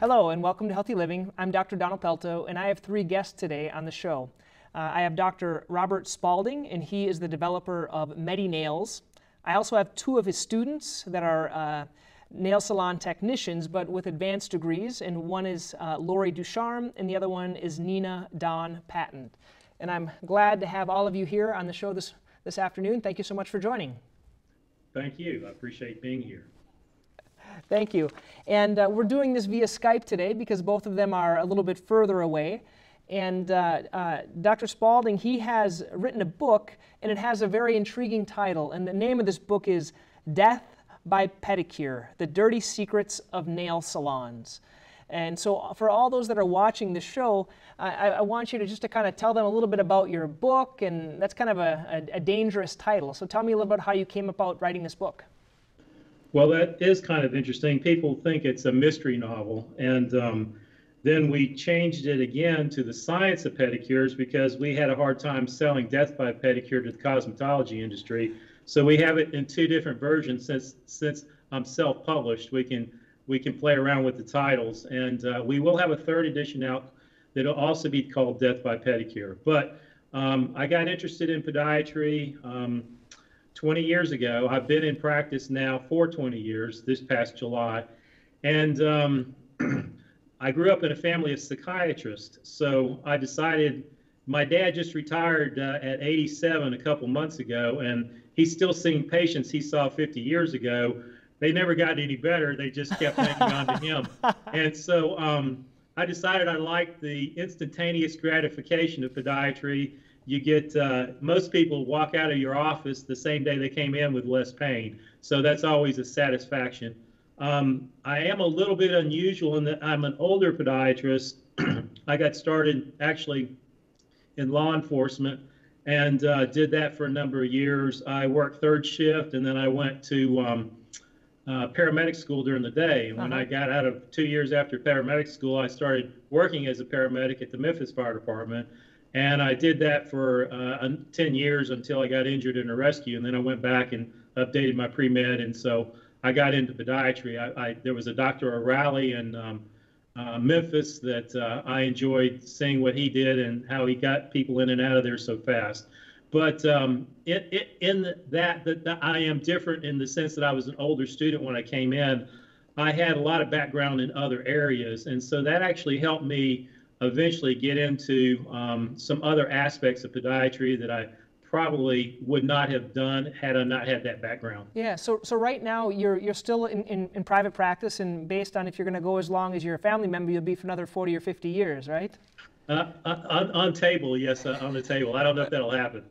Hello and welcome to Healthy Living. I'm Dr. Donald Pelto and I have three guests today on the show. I have Dr. Robert Spalding and he is the developer of MediNails. I also have two of his students that are nail salon technicians but with advanced degrees, and one is Lori Ducharme and the other one is Nina Dawn Patton. And I'm glad to have all of you here on the show this afternoon. Thank you so much for joining. Thank you. I appreciate being here. Thank you. And we're doing this via Skype today because both of them are a little bit further away. And Dr. Spalding, he has written a book, and it has a very intriguing title. And the name of this book is Death by Pedicure, The Dirty Secrets of Nail Salons. And so for all those that are watching the show, I want you to just kind of tell them a little bit about your book, and that's kind of a dangerous title. So tell me a little about how you came about writing this book. Well, that is kind of interesting. People think it's a mystery novel, and then we changed it again to The Science of Pedicures because we had a hard time selling Death by Pedicure to the cosmetology industry. So we have it in two different versions. Since I'm self-published, we can play around with the titles, and we will have a third edition out that'll also be called Death by Pedicure. But I got interested in podiatry 20 years ago. I've been in practice now for 20 years, this past July. And I grew up in a family of psychiatrists. So I decided, my dad just retired at 87 a couple months ago, and he's still seeing patients he saw 50 years ago. They never got any better. They just kept hanging on to him. And so I decided I liked the instantaneous gratification of podiatry. You get, most people walk out of your office the same day they came in with less pain. So that's always a satisfaction. I am a little bit unusual in that I'm an older podiatrist. I got started actually in law enforcement and did that for a number of years. I worked third shift, and then I went to paramedic school during the day. And when I got out of 2 years after paramedic school, I started working as a paramedic at the Memphis Fire Department. And I did that for 10 years until I got injured in a rescue, and then I went back and updated my pre-med, and so I got into podiatry. There was a Dr. O'Reilly in Memphis that I enjoyed seeing what he did and how he got people in and out of there so fast. But I am different in the sense that I was an older student when I came in. I had a lot of background in other areas, and so that actually helped me eventually get into some other aspects of podiatry that I probably would not have done had I not had that background. Yeah, so right now you're still in private practice, and based on if you're gonna go as long as you're a family member, you'll be for another 40 or 50 years, right? On table, yes, on the table. I don't know if that'll happen.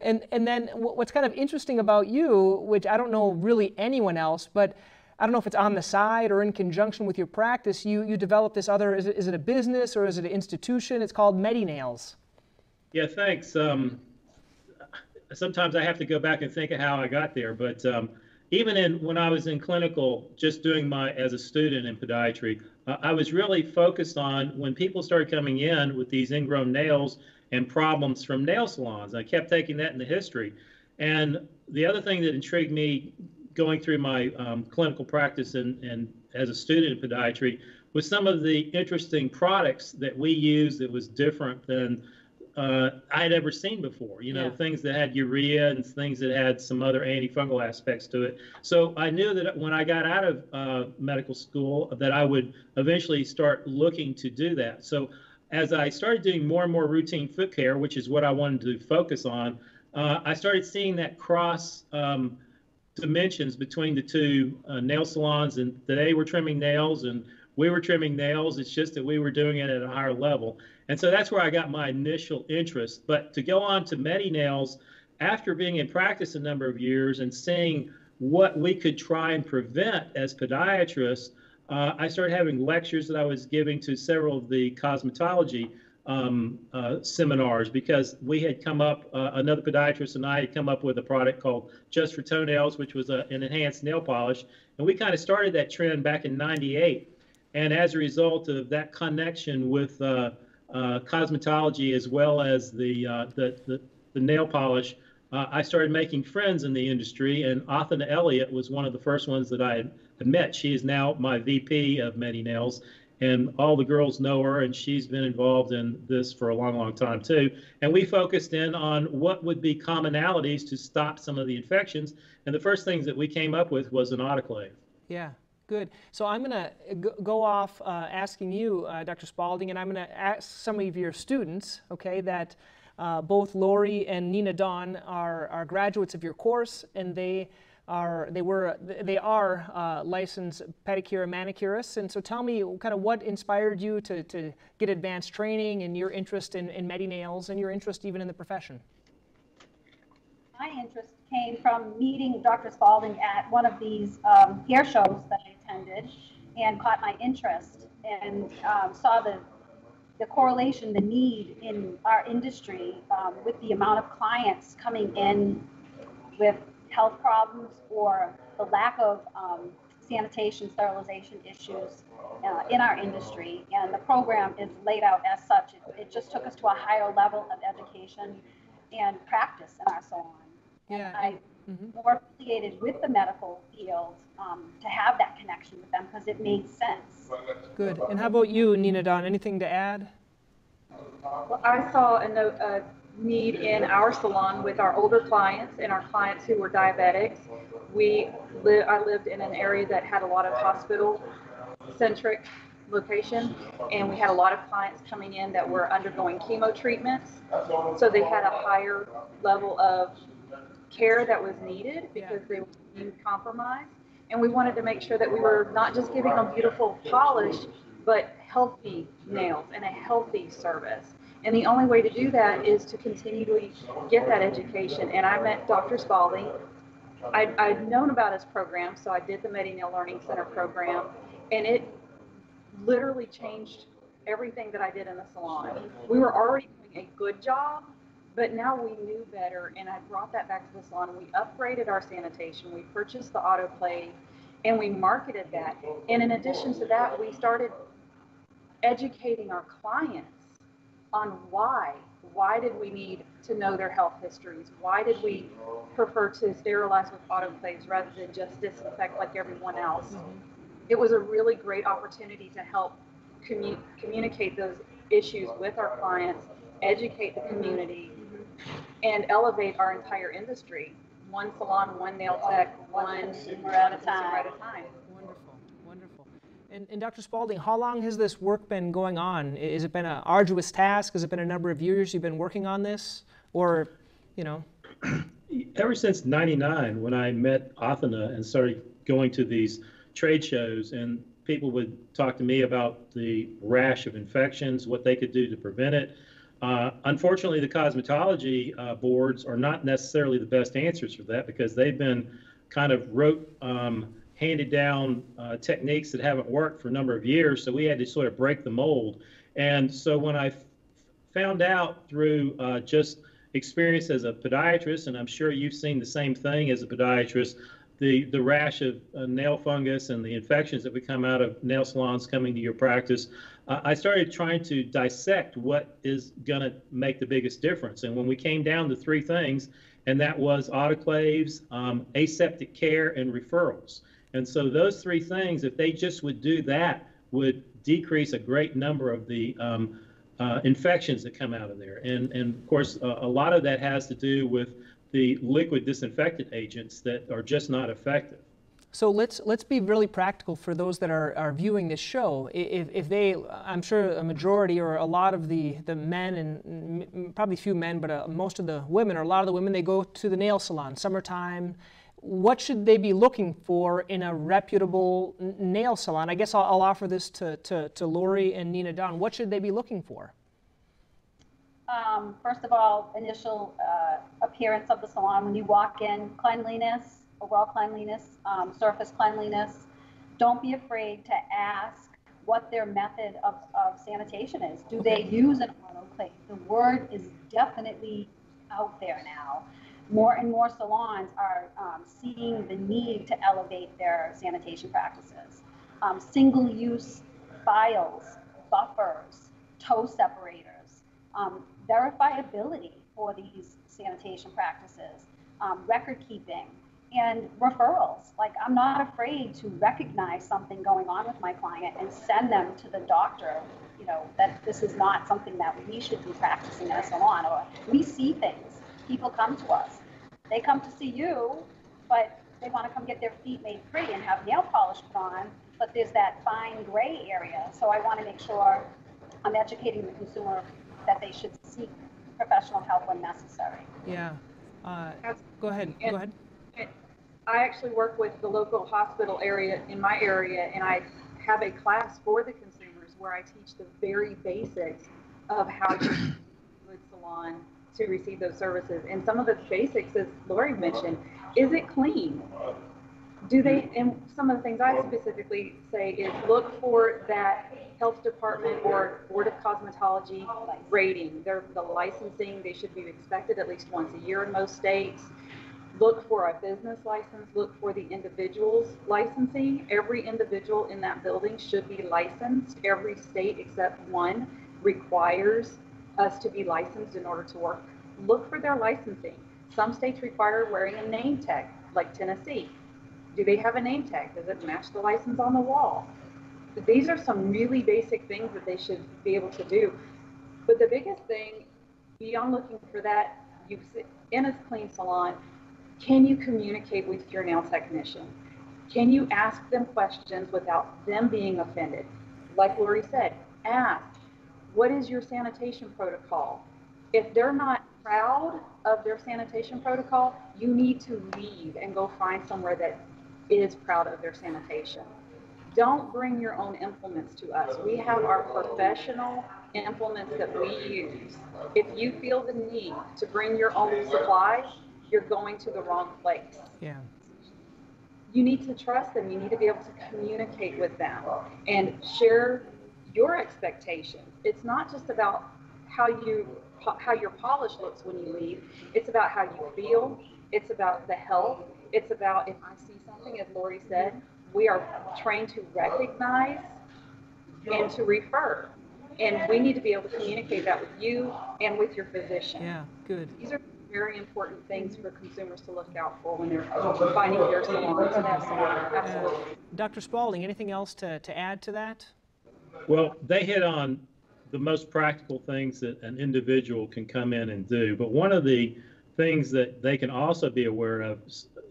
And then what's kind of interesting about you, which I don't know really anyone else, but I don't know if it's on the side or in conjunction with your practice, you developed this other, is it a business or is it an institution? It's called MediNails. Yeah, thanks. Sometimes I have to go back and think of how I got there, but even when I was in clinical, just doing as a student in podiatry, I was really focused on when people started coming in with these ingrown nails and problems from nail salons. I kept taking that in the history. And the other thing that intrigued me going through my clinical practice and as a student in podiatry with some of the interesting products that we used that was different than I had ever seen before, you know, things that had urea and things that had some other antifungal aspects to it. So I knew that when I got out of medical school that I would eventually start looking to do that. So as I started doing more and more routine foot care, which is what I wanted to focus on, I started seeing that cross dimensions between the two nail salons, and they were trimming nails and we were trimming nails. It's just that we were doing it at a higher level. And so that's where I got my initial interest. But to go on to MediNails, after being in practice a number of years and seeing what we could try and prevent as podiatrists, I started having lectures that I was giving to several of the cosmetology seminars because we had come up, another podiatrist and I had come up with a product called Just For Toenails, which was an enhanced nail polish. And we kind of started that trend back in '98. And as a result of that connection with cosmetology as well as the nail polish, I started making friends in the industry, and Athena Elliott was one of the first ones that I had met. She is now my VP of MediNails. and all the girls know her, and she's been involved in this for a long, long time too. And we focused in on what would be commonalities to stop some of the infections. And the first things that we came up with was an autoclave. Yeah, good. So I'm going to go off asking you, Dr. Spalding, and I'm going to ask some of your students, okay, that both Lori and Nina Dawn are graduates of your course, and they are licensed pedicure and manicurists. And so tell me kind of what inspired you to get advanced training and your interest in MediNails and your interest even in the profession. My interest came from meeting Dr. Spalding at one of these hair shows that I attended and caught my interest, and saw the correlation, the need in our industry with the amount of clients coming in with health problems or the lack of sanitation, sterilization issues in our industry. And the program is laid out as such. It just took us to a higher level of education and practice in our salon. Yeah. And I'm more affiliated with the medical field to have that connection with them because it made sense. Good. And how about you, Nina Dawn? Anything to add? Well, I saw a need in our salon with our older clients and our clients who were diabetics. I lived in an area that had a lot of hospital-centric location, and we had a lot of clients coming in that were undergoing chemo treatments, so they had a higher level of care that was needed because they were being compromised, and we wanted to make sure that we were not just giving them beautiful polish, but healthy nails and a healthy service. And the only way to do that is to continually get that education. And I met Dr. Spalding. I'd known about his program, so I did the MediNail Learning Center program, and it literally changed everything that I did in the salon. We were already doing a good job, but now we knew better, and I brought that back to the salon. We upgraded our sanitation. We purchased the autoclave, and we marketed that. And in addition to that, we started educating our clients on why did we need to know their health histories? Why did we prefer to sterilize with autoclaves rather than just disinfect like everyone else? Mm-hmm. It was a really great opportunity to help communicate those issues with our clients, educate the community, and elevate our entire industry. One salon, one nail tech, one consumer at a time. And Dr. Spalding, how long has this work been going on? Has it been an arduous task? Has it been a number of years you've been working on this? Or, you know? Ever since '99, when I met Athena and started going to these trade shows, and people would talk to me about the rash of infections, what they could do to prevent it. Unfortunately, the cosmetology boards are not necessarily the best answers for that because they've been kind of rote, handed down techniques that haven't worked for a number of years, so we had to sort of break the mold. And so when I found out through just experience as a podiatrist, and I'm sure you've seen the same thing as a podiatrist, the rash of nail fungus and the infections that would come out of nail salons coming to your practice, I started trying to dissect what is going to make the biggest difference. And when we came down to three things, and that was autoclaves, aseptic care, and referrals. And so those three things, if they just would do that, would decrease a great number of the infections that come out of there. And of course, a lot of that has to do with the liquid disinfectant agents that are just not effective. So let's be really practical for those that are viewing this show. If they, I'm sure a majority or a lot of the men, and probably few men, but most of the women, or a lot of the women, they go to the nail salon, summertime. What should they be looking for in a reputable nail salon? I guess I'll offer this to Lori and Nina Dawn. What should they be looking for? First of all, initial appearance of the salon when you walk in, cleanliness, overall cleanliness, surface cleanliness. Don't be afraid to ask what their method of sanitation is. Do they use an autoclave? The word is definitely out there now. More and more salons are seeing the need to elevate their sanitation practices. Single-use files, buffers, toe separators, verifiability for these sanitation practices, record keeping, and referrals. Like, I'm not afraid to recognize something going on with my client and send them to the doctor, you know, that this is not something that we should be practicing in a salon, or we see things. People come to us. They come to see you, but they want to come get their feet made pretty and have nail polish put on, but there's that fine gray area. So I want to make sure I'm educating the consumer that they should seek professional help when necessary. Yeah. Go ahead. Go ahead. I actually work with the local hospital area in my area, and I have a class for the consumers where I teach the very basics of how to use a salon to receive those services. And some of the basics, as Lori mentioned, is it clean? Do they, and some of the things I specifically say is look for that health department or board of cosmetology rating. They're the licensing, they should be inspected at least once a year in most states. Look for a business license, look for the individual's licensing. Every individual in that building should be licensed. Every state except one requires us to be licensed in order to work. Look for their licensing. Some states require wearing a name tag, like Tennessee. Do they have a name tag? Does it match the license on the wall? But these are some really basic things that they should be able to do. But the biggest thing, beyond looking for that, you in a clean salon, can you communicate with your nail technician? Can you ask them questions without them being offended? Like Lori said, ask, what is your sanitation protocol? If they're not proud of their sanitation protocol, you need to leave and go find somewhere that is proud of their sanitation. Don't bring your own implements to us. We have our professional implements that we use. If you feel the need to bring your own supplies, you're going to the wrong place. Yeah. You need to trust them. You need to be able to communicate with them and share your expectations. It's not just about how your polish looks when you leave. It's about how you feel. It's about the health. It's about, if I see something, as Lori said, we are trained to recognize and to refer. And we need to be able to communicate that with you and with your physician. Yeah, good. These are very important things for consumers to look out for when they're finding their salons. Absolutely. Dr. Spalding, anything else to add to that? Well, they hit on the most practical things that an individual can come in and do. But one of the things that they can also be aware of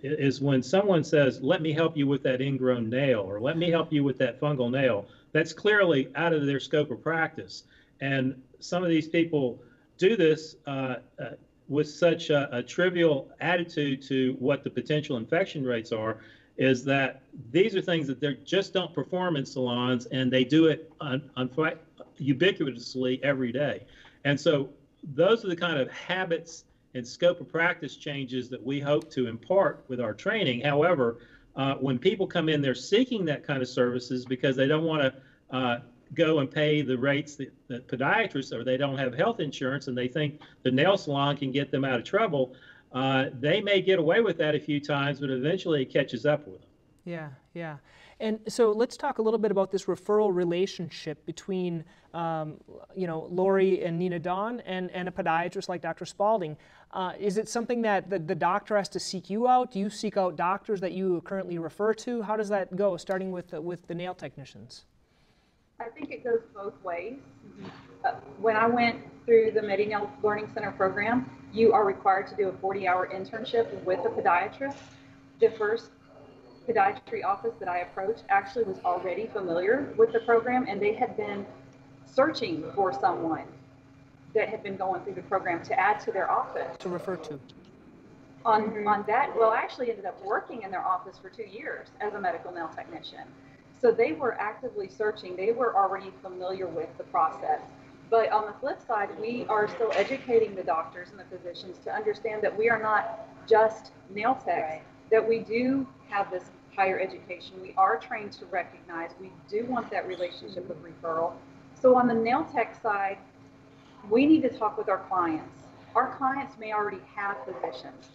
is when someone says, let me help you with that ingrown nail, or let me help you with that fungal nail, that's clearly out of their scope of practice. And some of these people do this with such a trivial attitude to what the potential infection rates are, is that these are things that they just don't perform in salons, and they do it ubiquitously every day. And so those are the kind of habits and scope of practice changes that we hope to impart with our training. However, when people come in, they're seeking that kind of services because they don't want to go and pay the rates that podiatrists, or they don't have health insurance and they think the nail salon can get them out of trouble. They may get away with that a few times, but eventually it catches up with them. Yeah, yeah. And so let's talk a little bit about this referral relationship between, you know, Lori and Nina Dawn and a podiatrist like Dr. Spalding. Is it something that the doctor has to seek you out? Do you seek out doctors that you currently refer to? How does that go, starting with the nail technicians? I think it goes both ways. Mm-hmm. When I went through the MediNails Learning Center program, you are required to do a 40-hour internship with a podiatrist. The first podiatry office that I approached actually was already familiar with the program, and they had been searching for someone that had been going through the program to add to their office. To refer to. On that, well, I actually ended up working in their office for 2 years as a medical nail technician. So they were actively searching. They were already familiar with the process. But on the flip side, we are still educating the doctors and the physicians to understand that we are not just nail techs, right, that we do have this higher education. We are trained to recognize. We do want that relationship of referral. So on the nail tech side, we need to talk with our clients. Our clients may already have physicians.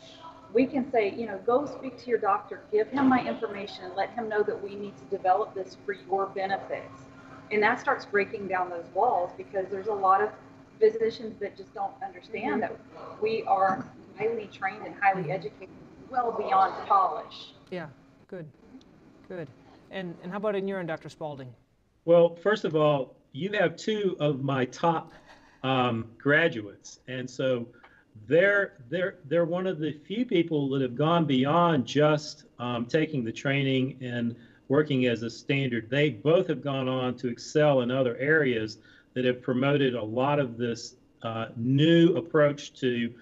We can say, you know, go speak to your doctor, give him my information, and let him know that we need to develop this for your benefits. And that starts breaking down those walls, because there's a lot of physicians that just don't understand that we are highly trained and highly educated well beyond polish. Yeah, good, good. And how about in your end, Dr. Spalding? Well, first of all, you have two of my top graduates, and so they're one of the few people that have gone beyond just taking the training and working as a standard. They both have gone on to excel in other areas that have promoted a lot of this new approach to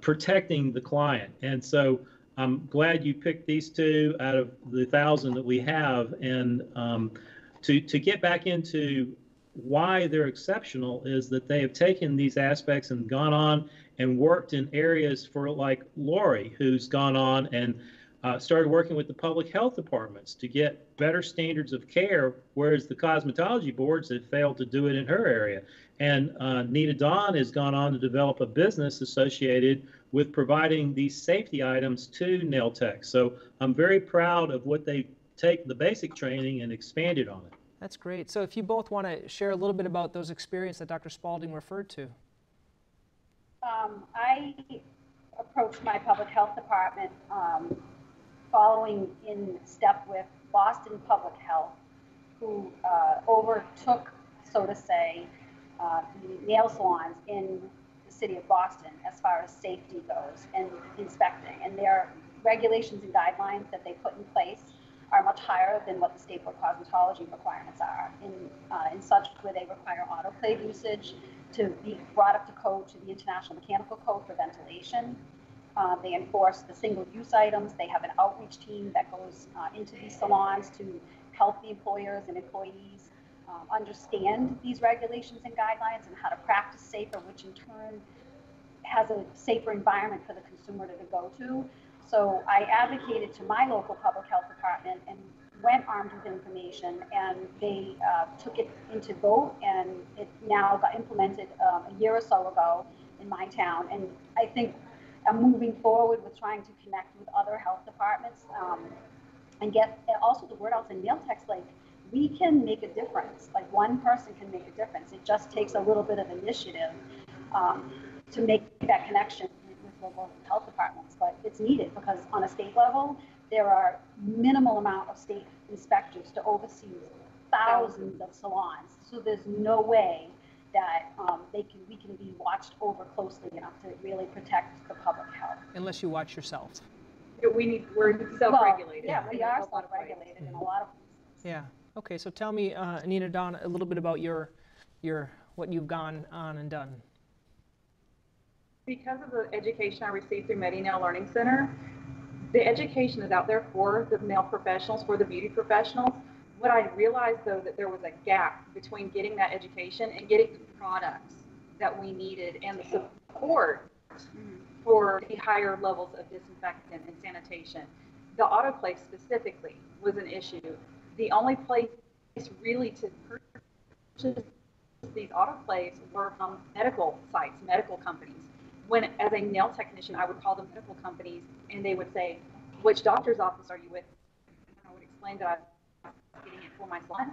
protecting the client. And so I'm glad you picked these two out of the 1,000 that we have. And to get back into why they're exceptional is that they have taken these aspects and gone on and worked in areas for, like Lori, who's gone on and started working with the public health departments to get better standards of care, whereas the cosmetology boards have failed to do it in her area. And Nina Dawn has gone on to develop a business associated with providing these safety items to nail techs. So I'm very proud of what they take the basic training and expanded on it. That's great. So if you both want to share a little bit about those experiences that Dr. Spalding referred to. I approached my public health department following in step with Boston Public Health, who overtook, so to say, the nail salons in the city of Boston as far as safety goes and inspecting. And their regulations and guidelines that they put in place are much higher than what the state for cosmetology requirements are, in such where they require autoclave usage to be brought up to code, to the International Mechanical Code for ventilation. They enforce the single-use items. They have an outreach team that goes into these salons to help the employers and employees understand these regulations and guidelines and how to practice safer, which in turn has a safer environment for the consumer to go to. So I advocated to my local public health department and went armed with information, and they took it into vote, and it now got implemented a year or so ago in my town. And I think I'm moving forward with trying to connect with other health departments and get also the word out to nail techs, like, we can make a difference. Like, one person can make a difference. It just takes a little bit of initiative to make that connection with local health departments, but it's needed because on a state level, there are minimal amount of state inspectors to oversee thousands of salons. So there's no way that we can be watched over closely enough to really protect the public health. Unless you watch yourself. We're self-regulated. Well, yeah, we are self-regulated in a lot of places. Yeah. Okay, so tell me, Nina Dawn, a little bit about your what you've gone on and done. Because of the education I received through MediNail Learning Center, the education is out there for the nail professionals, for the beauty professionals. What I realized, though, that there was a gap between getting that education and getting the products that we needed and the support for the higher levels of disinfectant and sanitation. The autoclave specifically was an issue. The only place really to purchase these autoclaves were from medical sites, medical companies. When, as a nail technician, I would call them medical companies, and they would say, which doctor's office are you with? And I would explain that I was getting it for my son.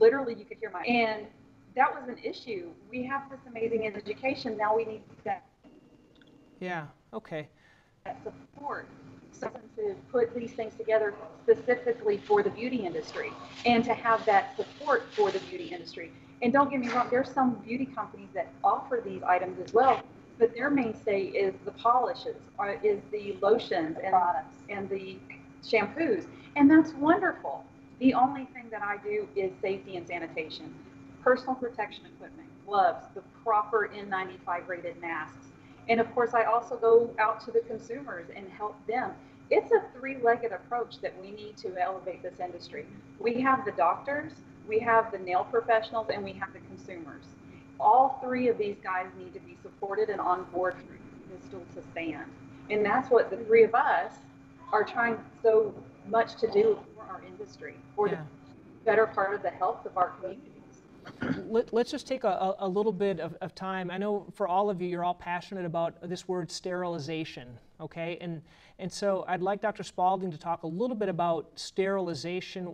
Literally, you could hear my... And that was an issue. We have this amazing education. Now we need that. Yeah, okay. That support. To put these things together specifically for the beauty industry and to have that support for the beauty industry. And don't get me wrong, there's some beauty companies that offer these items as well, but their mainstay is the polishes, or is the lotions and the shampoos. And that's wonderful. The only thing that I do is safety and sanitation, personal protection equipment, gloves, the proper N95 rated masks. And of course, I also go out to the consumers and help them. It's a three-legged approach that we need to elevate this industry. We have the doctors, we have the nail professionals, and we have the consumers. All three of these guys need to be supported and on board for this stool to stand. And that's what the three of us are trying so much to do for our industry, for the better part of the health of our community. Let's just take a little bit of time. I know for all of you, you're all passionate about this word sterilization, okay? And so I'd like Dr. Spalding to talk a little bit about sterilization.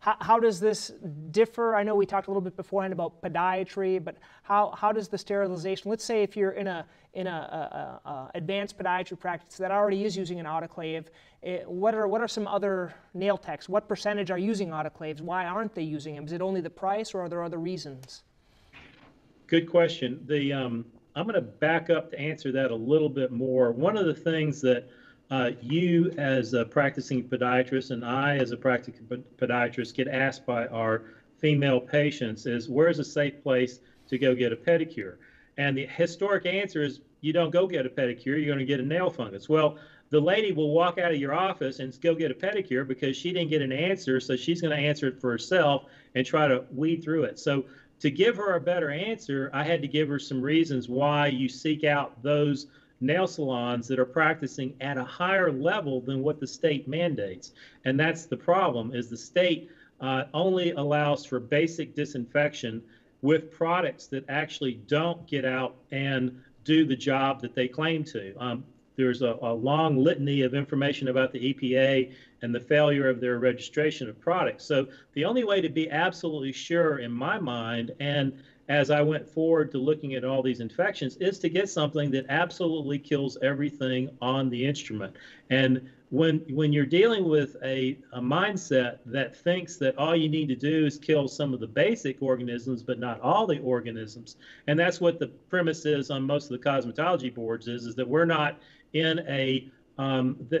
How does this differ? I know we talked a little bit beforehand about podiatry, but how does the sterilization, let's say if you're in an advanced podiatry practice that already is using an autoclave, what are some other nail techs? What percentage are using autoclaves? Why aren't they using them? Is it only the price, or are there other reasons? Good question. I'm going to back up to answer that a little bit more. One of the things that you as a practicing podiatrist and I as a practicing podiatrist get asked by our female patients is, where's a safe place to go get a pedicure? And the historic answer is, you don't go get a pedicure, you're going to get a nail fungus. Well, the lady will walk out of your office and go get a pedicure because she didn't get an answer, so she's going to answer it for herself and try to weed through it. So to give her a better answer, I had to give her some reasons why you seek out those nail salons that are practicing at a higher level than what the state mandates. And that's the problem, is the state only allows for basic disinfection with products that actually don't get out and do the job that they claim to. There's a long litany of information about the EPA and the failure of their registration of products. So the only way to be absolutely sure in my mind, and as I went forward to looking at all these infections, is to get something that absolutely kills everything on the instrument. And when you're dealing with a mindset that thinks that all you need to do is kill some of the basic organisms, but not all the organisms, and that's what the premise is on most of the cosmetology boards is that we're not in a,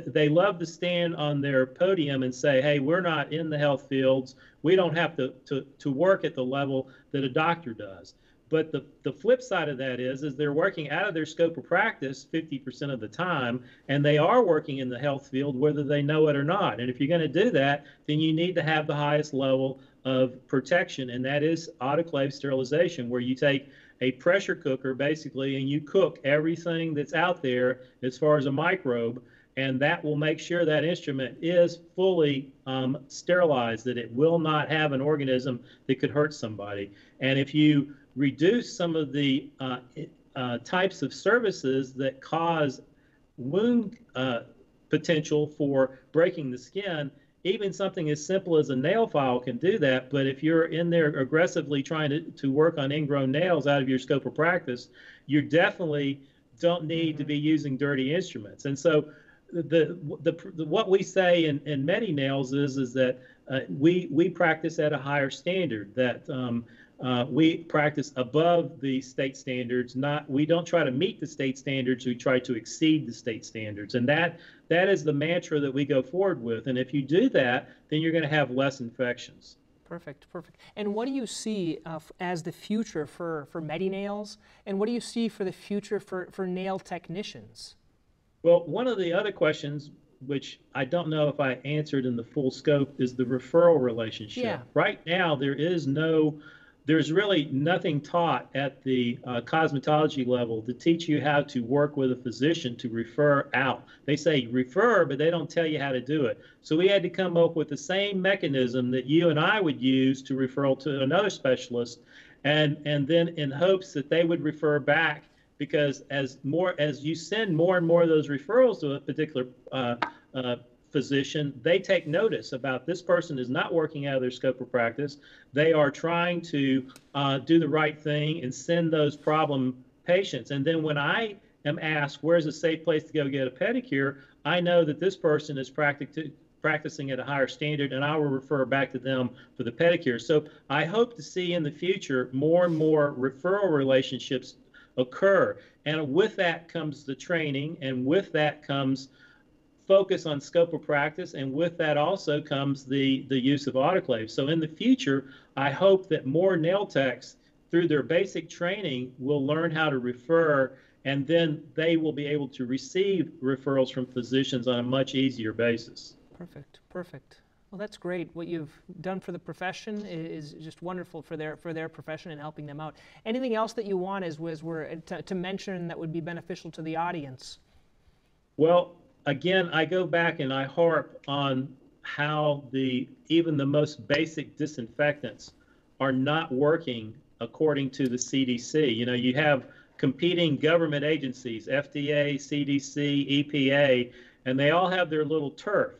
they love to stand on their podium and say, hey, we're not in the health fields. We don't have to work at the level that a doctor does. But the flip side of that is they're working out of their scope of practice 50% of the time, and they are working in the health field whether they know it or not. And if you're going to do that, then you need to have the highest level of protection, and that is autoclave sterilization, where you take a pressure cooker basically and you cook everything that's out there as far as a microbe, and that will make sure that instrument is fully sterilized, that it will not have an organism that could hurt somebody. And if you reduce some of the types of services that cause wound potential for breaking the skin, even something as simple as a nail file can do that. But if you're in there aggressively trying to work on ingrown nails out of your scope of practice, you definitely don't need to be using dirty instruments. And so what we say in MediNails is that we practice at a higher standard, that we practice above the state standards. We don't try to meet the state standards, we try to exceed the state standards. And that is the mantra that we go forward with. And if you do that, then you're going to have less infections. Perfect, perfect. And what do you see as the future for MediNails? And what do you see for the future for nail technicians? Well, one of the other questions, which I don't know if I answered in the full scope, is the referral relationship. Yeah. Right now, there's really nothing taught at the cosmetology level to teach you how to work with a physician to refer out. They say refer, but they don't tell you how to do it. So we had to come up with the same mechanism that you and I would use to refer to another specialist, and then in hopes that they would refer back, because as you send more and more of those referrals to a particular physician, they take notice about this person is not working out of their scope of practice. They are trying to do the right thing and send those problem patients. And then when I am asked, where's a safe place to go get a pedicure, I know that this person is practicing at a higher standard, and I will refer back to them for the pedicure. So I hope to see in the future more and more referral relationships occur. And with that comes the training, and with that comes focus on scope of practice, and with that also comes the use of autoclaves. So in the future, I hope that more nail techs, through their basic training, will learn how to refer, and then they will be able to receive referrals from physicians on a much easier basis. Perfect, perfect. Well, that's great. What you've done for the profession is just wonderful for their profession and helping them out. Anything else that you want to mention that would be beneficial to the audience? Well, again, I go back and I harp on how even the most basic disinfectants are not working according to the CDC. You know, you have competing government agencies, FDA, CDC, EPA, and they all have their little turf.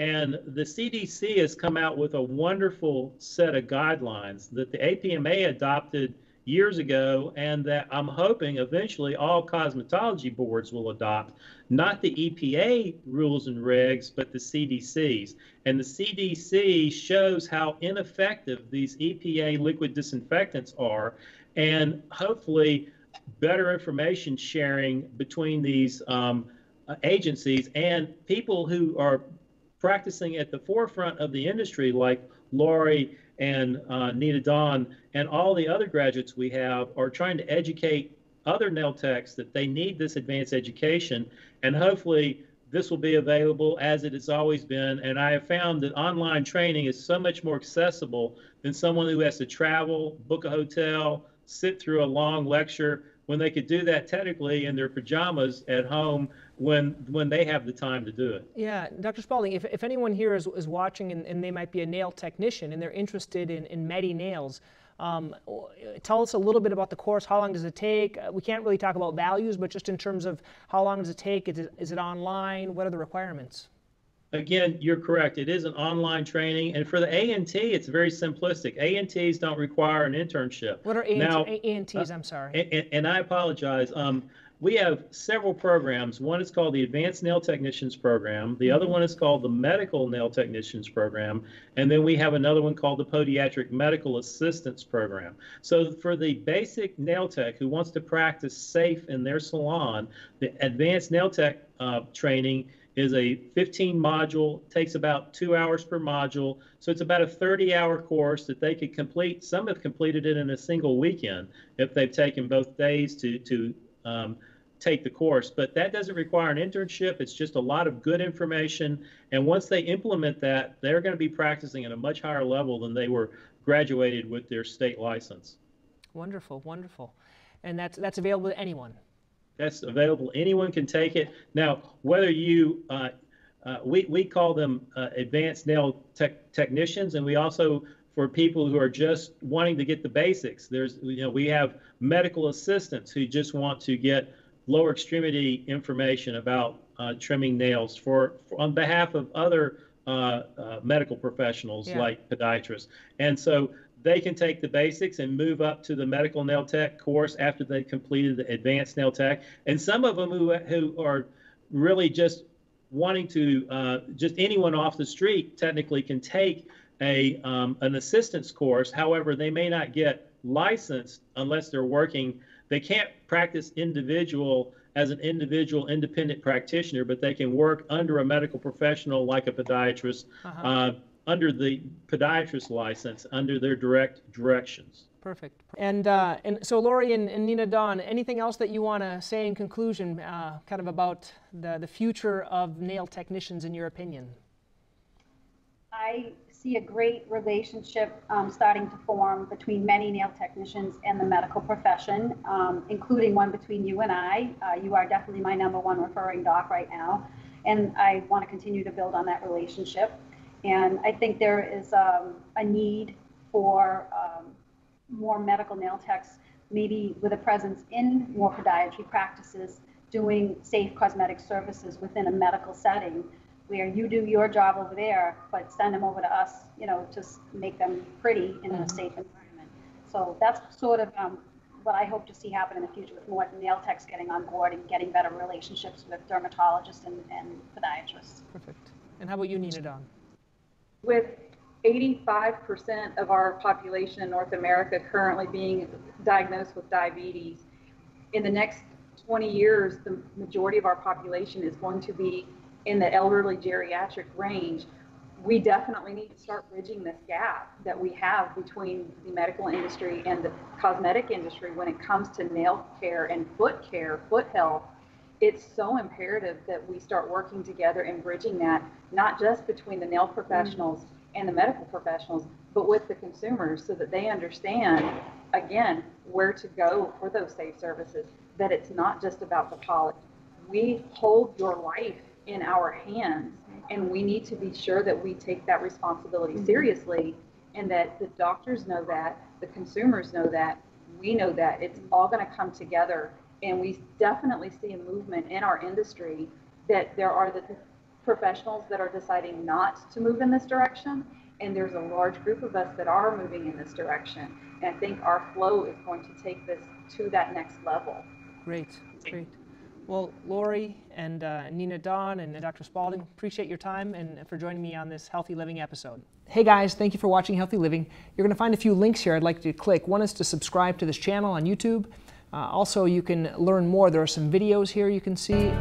And the CDC has come out with a wonderful set of guidelines that the APMA adopted years ago, and that I'm hoping eventually all cosmetology boards will adopt, not the EPA rules and regs, but the CDC's. And the CDC shows how ineffective these EPA liquid disinfectants are, and hopefully better information sharing between these agencies and people who are practicing at the forefront of the industry, like Lori and Nina Dawn and all the other graduates we have, are trying to educate other nail techs that they need this advanced education. And hopefully this will be available as it has always been. And I have found that online training is so much more accessible than someone who has to travel, book a hotel, sit through a long lecture, when they could do that technically in their pajamas at home when they have the time to do it. Yeah, Dr. Spalding, if anyone here is watching and they might be a nail technician and they're interested in MediNails, tell us a little bit about the course. How long does it take? We can't really talk about values, but just in terms of how long does it take? Is it online? What are the requirements? Again, you're correct. It is an online training. And for the A.N.T., it's very simplistic. A.N.T.s don't require an internship. What are A.N.T.s? I'm sorry. And I apologize. We have several programs. One is called the Advanced Nail Technicians Program. The other one is called the Medical Nail Technicians Program. And then we have another one called the Podiatric Medical Assistance Program. So for the basic nail tech who wants to practice safe in their salon, the Advanced Nail Tech training is a 15-module, takes about 2 hours per module, so it's about a 30-hour course that they could complete. Some have completed it in a single weekend if they've taken both days to take the course, but that doesn't require an internship. It's just a lot of good information, and once they implement that, they're going to be practicing at a much higher level than they were graduated with their state license. Wonderful, wonderful. And that's available to anyone? That's available. Anyone can take it. Now, whether you, we call them advanced nail technicians, and we also, for people who are just wanting to get the basics, we have medical assistants who just want to get lower extremity information about trimming nails for on behalf of other medical professionals, yeah, like podiatrists. And so they can take the basics and move up to the medical nail tech course after they completed the advanced nail tech. And some of them who are really just wanting to, just anyone off the street technically can take an assistance course. However, they may not get licensed unless they're working. They can't practice as an individual independent practitioner, but they can work under a medical professional like a podiatrist, under the podiatrist license, under their direct directions. Perfect. And so Lori and Nina Dawn, anything else that you want to say in conclusion, kind of about the future of nail technicians in your opinion? I see a great relationship starting to form between many nail technicians and the medical profession, including one between you and I. You are definitely my #1 referring doc right now, and I want to continue to build on that relationship. And I think there is a need for more medical nail techs, maybe with a presence in more podiatry practices, doing safe cosmetic services within a medical setting, where you do your job over there, but send them over to us, just make them pretty in a safe environment. So that's sort of what I hope to see happen in the future, with more nail techs getting on board and getting better relationships with dermatologists and podiatrists. Perfect. And how about you, Nina Dawn? With 85% of our population in North America currently being diagnosed with diabetes, in the next 20 years, the majority of our population is going to be in the elderly geriatric range. We definitely need to start bridging this gap that we have between the medical industry and the cosmetic industry when it comes to nail care and foot care, foot health. It's so imperative that we start working together and bridging that, not just between the nail professionals and the medical professionals, but with the consumers, so that they understand, again, where to go for those safe services, that it's not just about the policy. We hold your life in our hands, and we need to be sure that we take that responsibility seriously, and that the doctors know that, the consumers know that, we know that it's all going to come together. And we definitely see a movement in our industry that there are the professionals that are deciding not to move in this direction. And there's a large group of us that are moving in this direction. And I think our flow is going to take this to that next level. Great, great. Well, Lori and Nina Dawn and Dr. Spalding, appreciate your time and for joining me on this Healthy Living episode. Hey guys, thank you for watching Healthy Living. You're going to find a few links here I'd like you to click. One is to subscribe to this channel on YouTube. Also, you can learn more. There are some videos here you can see.